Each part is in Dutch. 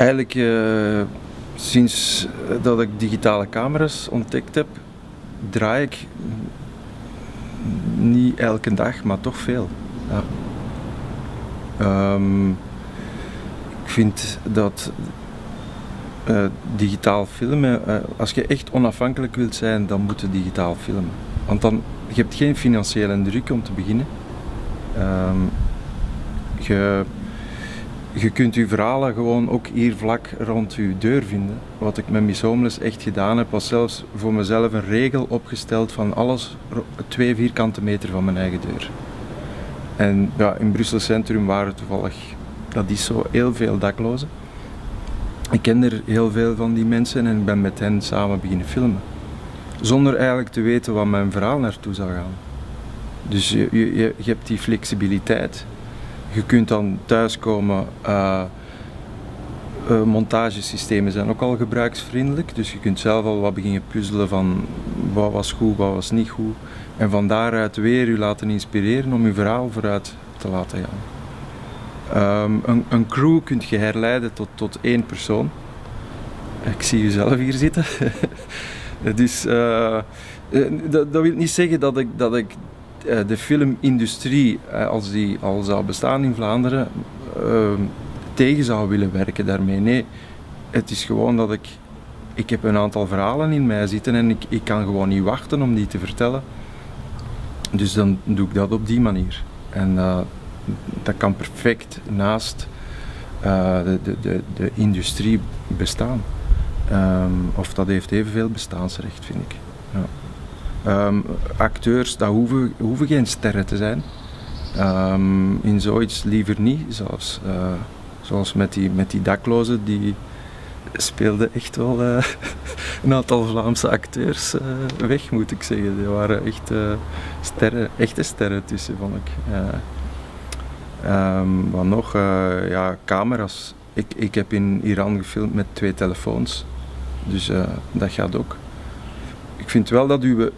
Eigenlijk sinds dat ik digitale camera's ontdekt heb, draai ik niet elke dag, maar toch veel. Ja. Ik vind dat digitaal filmen, als je echt onafhankelijk wilt zijn, dan moet je digitaal filmen. Want dan, je hebt geen financiële druk om te beginnen. Je kunt je verhalen gewoon ook hier vlak rond je deur vinden. Wat ik met Miss Homeless echt gedaan heb, was zelfs voor mezelf een regel opgesteld van alles 2 vierkante meter van mijn eigen deur. En ja, in Brussel Centrum waren toevallig, dat is zo, heel veel daklozen. Ik ken er heel veel van die mensen en ik ben met hen samen beginnen filmen. Zonder eigenlijk te weten waar mijn verhaal naartoe zou gaan. Dus je hebt die flexibiliteit. Je kunt dan thuiskomen, montagesystemen zijn ook al gebruiksvriendelijk, dus je kunt zelf al wat beginnen puzzelen van wat was goed, wat was niet goed. En van daaruit weer je laten inspireren om je verhaal vooruit te laten gaan. Een crew kun je herleiden tot 1 persoon. Ik zie jezelf hier zitten. Dus dat wil niet zeggen dat ik de filmindustrie, als die al zou bestaan in Vlaanderen, tegen zou willen werken daarmee. Nee, het is gewoon dat ik heb een aantal verhalen in mij zitten en ik kan gewoon niet wachten om die te vertellen. Dus dan doe ik dat op die manier. En dat kan perfect naast de industrie bestaan. Of dat heeft evenveel bestaansrecht, vind ik. Ja. Acteurs, dat hoeven geen sterren te zijn. In zoiets liever niet, zelfs. Zoals met die daklozen, die speelden echt wel een aantal Vlaamse acteurs weg, moet ik zeggen. Er waren echt sterren, echte sterren tussen, vond ik. Wat nog? Ja, camera's. Ik heb in Iran gefilmd met 2 telefoons. Dus dat gaat ook. Ik vind wel dat uw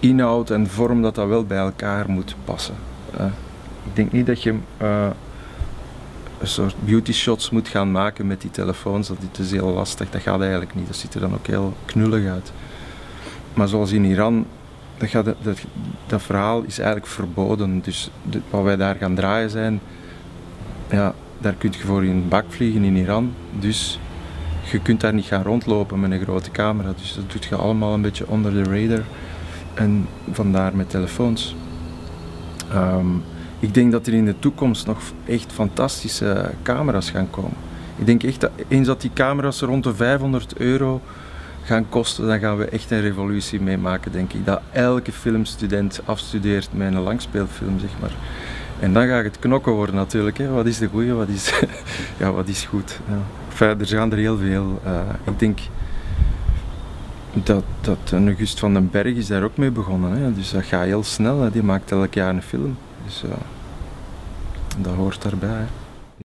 inhoud en vorm dat wel bij elkaar moet passen. Ik denk niet dat je een soort beauty shots moet gaan maken met die telefoons. Dat is heel lastig, dat gaat eigenlijk niet. Dat ziet er dan ook heel knullig uit. Maar zoals in Iran, dat verhaal is eigenlijk verboden. Dus wat wij daar gaan draaien zijn, ja, daar kun je voor in de bak vliegen in Iran. Dus je kunt daar niet gaan rondlopen met een grote camera. Dus dat doet je allemaal een beetje onder de radar. En vandaar met telefoons. Ik denk dat er in de toekomst nog echt fantastische camera's gaan komen. Ik denk echt dat eens dat die camera's rond de €500 gaan kosten, dan gaan we echt een revolutie meemaken, denk ik. Dat elke filmstudent afstudeert met een langspeelfilm, zeg maar. En dan gaat het knokken worden natuurlijk. Hè. Wat is de goeie, ja, wat is goed. Ja. Enfin, er gaan er heel veel. Ik denk dat August van den Berg is daar ook mee begonnen. Hè. Dus dat gaat heel snel. Hè. Die maakt elk jaar een film. Dus dat hoort daarbij. Hè.